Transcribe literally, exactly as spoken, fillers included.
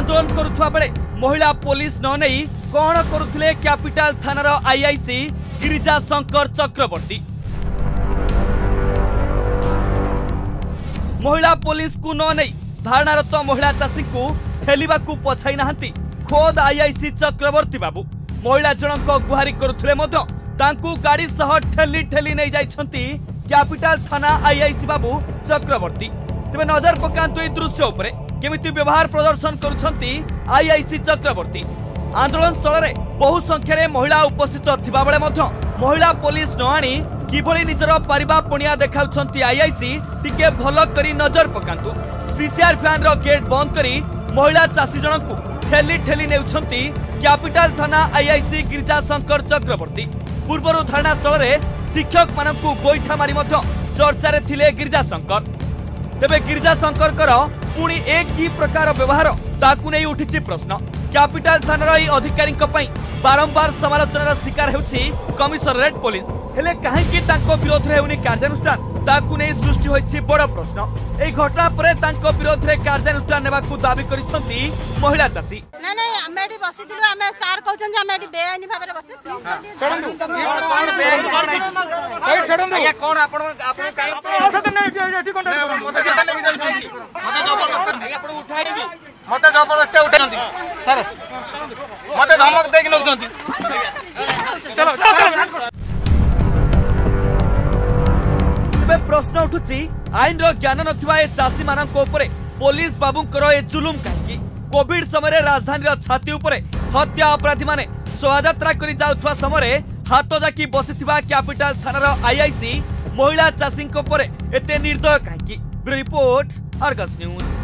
आंदोलन करुवा बेले महिला पुलिस न नहीं कौन करुले कैपिटाल थानार आईआईसी गिरिजाशंकर चक्रवर्ती। महिला पुलिस को न नहीं धारणारत महिला चाषी को ठेलिबाकु पछाई नाहंती खोद आईआईसी चक्रवर्ती बाबू। महिला जनक गुहारि करुले मध्य तांकु गाड़ी सह ठेली ठेली नहीं जाइछंती कैपिटाल थाना आईआईसी बाबू चक्रवर्ती। तेबे नजर पकांतु ए दृश्य उपरे केमिति व्यवहार प्रदर्शन करुछंती आईआईसी चक्रवर्ती। आंदोलन स्थल रे बहु संख्यारे महिला उपस्थित थिबा बेले मध्य महिला पुलिस न आनी किभली निजर परिबा पणिया देखाउछंती आईआईसी टिके भल करी नजर पकांतु। पीसीआर फैन रो गेट बंद करी महिला चासी जनक ठेली ठेली नेउछंती कैपिटाल थाना आईआईसी गिरिजाशंकर चक्रवर्ती। पूर्वरु धारणा स्थल रे शिक्षक मानकु गोइठा मारी मध्य चर्चा रे थिले गिरिजाशंकर। तेबे गिरिजाशंकर पुणी एक ही प्रकार व्यवहार ताकू नहीं उठी प्रश्न। कैपिटाल थाना अधिकारी बारंबार समालोचनार शिकार होछि कमिश्नरेट पुलिस हेले काहेकि तांको विरोध रे होनी कार्यानुष्ठान ताकू नहीं सृष्टि होछि बड़ प्रश्न। एई घटना परे तांको विरोध रे कार्यानुष्ठान नेबाकू दाबी करिसथि महिला चासी। नै नै हमें एठी बसिथिलु हमें सार कहछन जे हमें एठी बेआईनी भाबरे बसि छोडनु कोन बेआईनी कर दिछि कहि छोडनु या कोन आपण आपण काहे औषध नै एठी कोन मते जबरदस्ती मते जबरदस्ती आपण उठाइबी मते जबरदस्ती उठाइनथि सर मते धमक देख नउछंथि चलो चलो। प्रश्न उठुची आईन ज्ञान नथिबा ए चासी मानक उपरे पुलिस बाबूंकर ए जुलुम काकी। कोविड समय राजधानी छाती उपरे हत्या अपराधी माने शोभायात्रा करी जाउथवा समय हाथ जाकी बसिथिबा कैपिटाल थानार आईआईसी महिला चासींक उपरे एते निर्दय काकी। Bureau report Argus news.